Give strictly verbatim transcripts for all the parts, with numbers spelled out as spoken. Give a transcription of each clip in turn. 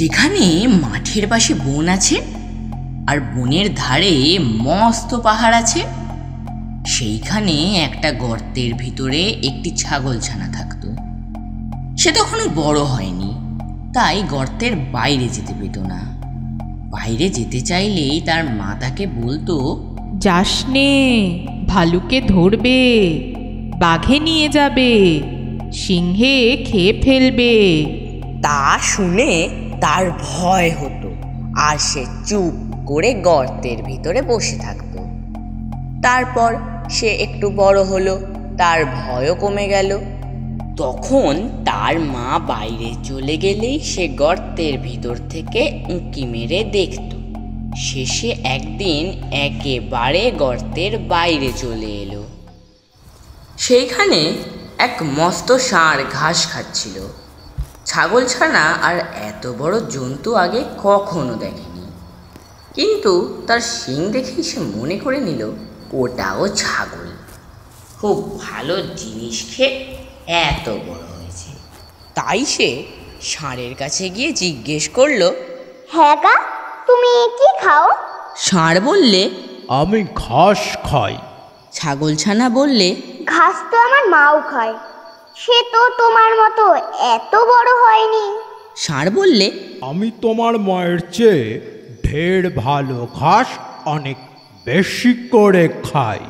যেখানে মাঠের পাশে বন আছে আর বনের ধারে মস্ত পাহাড় আছে। সেইখানে একটা গর্তের ভিতরে একটি ছাগলছানা থাকত। সে তখনো বড় হয়নি, তাই গর্তের বাইরে যেতে পেত না। বাইরে যেতে চাইলেই তার মা তাকে বলতো, যাস নে, ভালুকে ধরবে, বাঘে নিয়ে যাবে, সিংহে খেয়ে ফেলবে। তা শুনে তার ভয় হতো আর সে চুপ করে গর্তের ভিতরে বসে থাকত। তারপর সে একটু বড় হলো, তার ভয়ও কমে গেল। তখন তার মা বাইরে চলে গেলেই সে গর্তের ভিতর থেকে উঁকি মেরে দেখত। শেষে একদিন একেবারে গর্তের বাইরে চলে এলো। সেইখানে এক মস্ত ষাঁড় ঘাস খাচ্ছিল। ছাগলছানা আর এত বড় জন্তু আগে কখনো দেখেনি, কিন্তু তার শিং দেখেই সে মনে করে নিল ওটাও ছাগল। খুব ভালো জিনিস খেয়ে এত বড় হয়েছে। তাই সে ষাঁড়ের কাছে গিয়ে জিজ্ঞেস করলো, হ্যাঁ গা, তুমি কি খাও? ষাঁড় বললে, আমি ঘাস খাই। ছাগলছানা বললে, ঘাস তো আমার মাও খায়, সে তো তোমার মতো এত বড় হয়নি। ষাঁড় বললে, আমি তোমার মায়ের চেয়ে ঢের ভালো ঘাস অনেক বেশি করে খাই।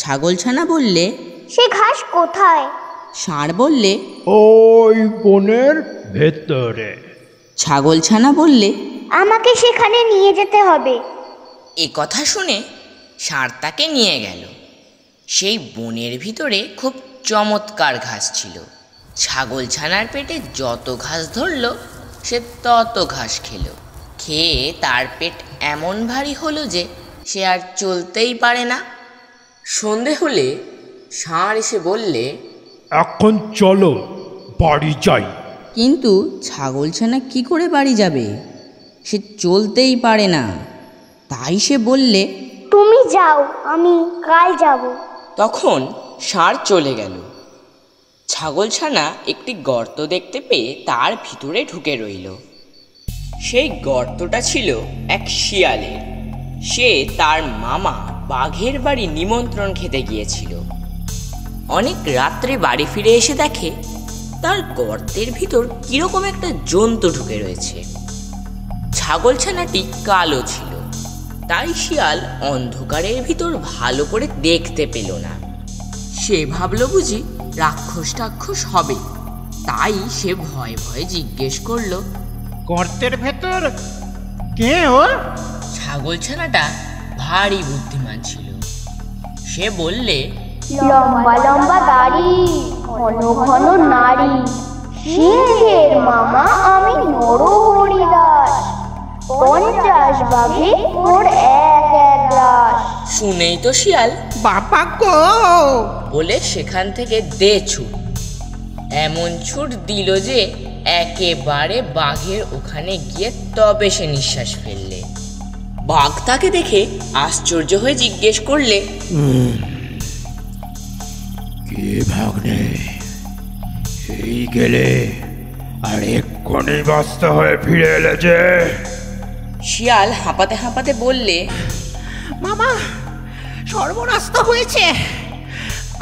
ছাগলছানা বললে, সে ঘাস কোথায়? ষাঁড় বললে, ওই বনের ভেতরে। ছাগলছানা বললে, আমাকে সেখানে নিয়ে যেতে হবে। এ কথা শুনে ষাঁড় তাকে নিয়ে গেল। সেই বনের ভিতরে খুব চমৎকার ঘাস ছিল। ছাগলছানার পেটে যত ঘাস ধরল সে তত ঘাস খেল। খেয়ে তার পেট এমন ভারী হলো যে সে আর চলতেই পারে না। সন্ধে হলে ষাঁড় এসে বললে, এখন চলো বাড়ি যাই। কিন্তু ছাগলছানা কি করে বাড়ি যাবে? সে চলতেই পারে না। তাই সে বললে, তুমি যাও, আমি কাল যাব। তখন ষাঁড় চলে গেল। ছাগলছানা একটি গর্ত দেখতে পেয়ে তার ভিতরে ঢুকে রইল। সেই গর্তটা ছিল এক শিয়ালের। সে তার মামা বাঘের বাড়ি নিমন্ত্রণ খেতে গিয়েছিল। অনেক রাত্রে বাড়ি ফিরে এসে দেখে তার গর্তের ভিতর কীরকম একটা জন্তু ঢুকে রয়েছে। ছাগলছানাটি কালো ছিল, তাই শিয়াল অন্ধকারের ভিতর ভালো করে দেখতে পেল না। সে ভাবল বুঝি রাক্ষস টাক্ষস হবে। তাই সে ভয়ে ভয়ে জিজ্ঞেস করল, গর্তের ভেতর কে ও? ছাগলছানাটা ভারী বুদ্ধিমান ছিল। সে বললে, লম্বা লম্বা দাড়ি, ঘন ঘন নাড়ি, সিংহের মামা আমি নরহরি দাস, পঞ্চাশ বাঘে মোর এক এক লাশ। শুনেই তো শিয়াল বাপা গো বলে সেখান থেকে দে ছুট। এমন ছুট দিল যে একেবারে বাঘের ওখানে গিয়ে তবে সে নিঃশ্বাস ফেললে। বাঘ তাকে দেখে আশ্চর্য হয়ে জিজ্ঞেস করলে, কে ভাগ্নে, এই গেলে আর এক্ষুনি ব্যস্ত হয়ে ফিরে এলে যে? শিয়াল হাঁপাতে হাঁপাতে বললে, মামা সর্বনাশ হয়েছে,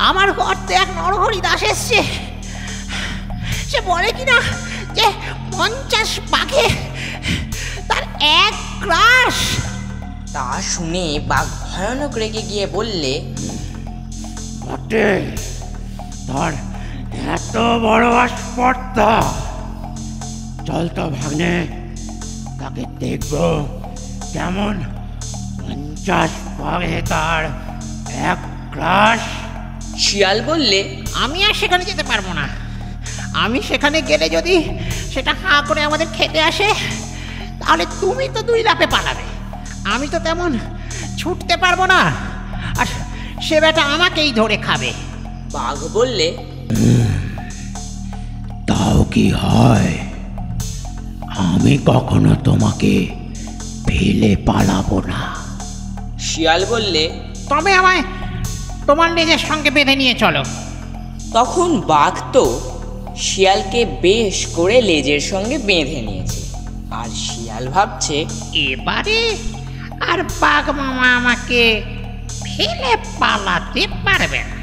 আমার গর্তে এক নরহরি দাস এসছে। সে বলে কিনা যে পঞ্চাশ বাঘে তার এক গ্রাস। তা শুনে বাঘ ভয়ানক রেগে গিয়ে বললে, বটে, ধর এত বড় আসপর্দা, চল তো ভাগ্নে, তাকে দেখব কেমন পঞ্চাশ ভাগে তার এক গ্রাস। শিয়াল বললে, আমি আর সেখানে যেতে পারবো না। আমি সেখানে গেলে যদি সেটা হাঁ করে আমাদের খেতে আসে, তাহলে তুমি তো দুই লাফে পালাবে, আমি তো তেমন ছুটতে পারবো না, আর সে বেটা আমাকেই ধরে খাবে। বাঘ বললে, তাও কি হয়, আমি কখনো তোমাকে ফেলে পালাবো না। শিয়াল বললে, তবে আমায় তোমার নিজের সঙ্গে বেঁধে নিয়ে চলো। তখন বাঘ তো শিয়ালকে বেশ করে লেজের সঙ্গে বেঁধে নিয়েছে। আর শিয়াল ভাবছে, এবারে আর বাঘ মামা আমাকে ফেলে পালাতে পারবে না।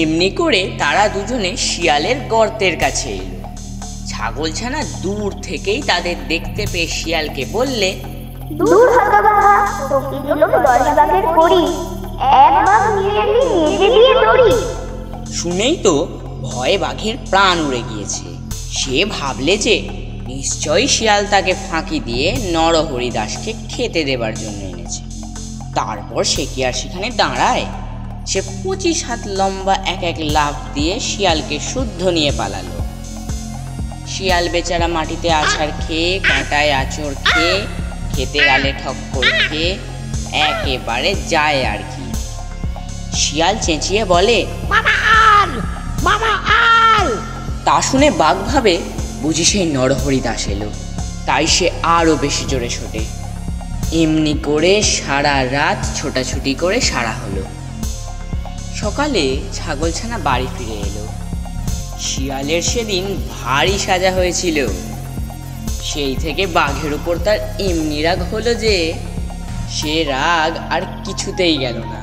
এমনি করে তারা দুজনে শিয়ালের গর্তের কাছে এলো। ছাগলছানা দূর থেকেই তাদের দেখতে পেয়ে শিয়ালকে বললে, দূর হতভাগা, তোকে দিলাম দশ ভাগের কড়ি, এক ভাগ নিয়ে নে নিজে দিয়ে দড়ি। শুনেই তো ভয়ে বাঘের প্রাণ উড়ে গিয়েছে। সে ভাবলে যে নিশ্চয়ই শিয়াল তাকে ফাঁকি দিয়ে নরহরি দাসকে খেতে দেবার জন্য এনেছে। তারপর সে কি আর সেখানে দাঁড়ায়, সে পঁচিশ হাত লম্বা এক এক লাফ দিয়ে শিয়ালকে শুদ্ধ নিয়ে পালালো। শিয়াল বেচারা মাটিতে আছাড় খেয়ে, কাঁটায় আঁচড় খেয়ে, খেতে গালে ঠক্কর খেয়ে একেবারে যায় আর কি। শিয়াল চেঁচিয়ে বলে, মামা আল, মামা আল। তা শুনে বাঘ ভাবে বুঝি সেই নরহরি দাস এলো, তাই সে আরও বেশি জোরে ছোটে। এমনি করে সারা রাত ছোটাছুটি করে সারা হলো। সকালে ছাগলছানা বাড়ি ফিরে এলো। শিয়ালের সেদিন ভারী সাজা হয়েছিল। সেই থেকে বাঘের উপর তার এমনি রাগ হলো যে সে রাগ আর কিছুতেই গেল না।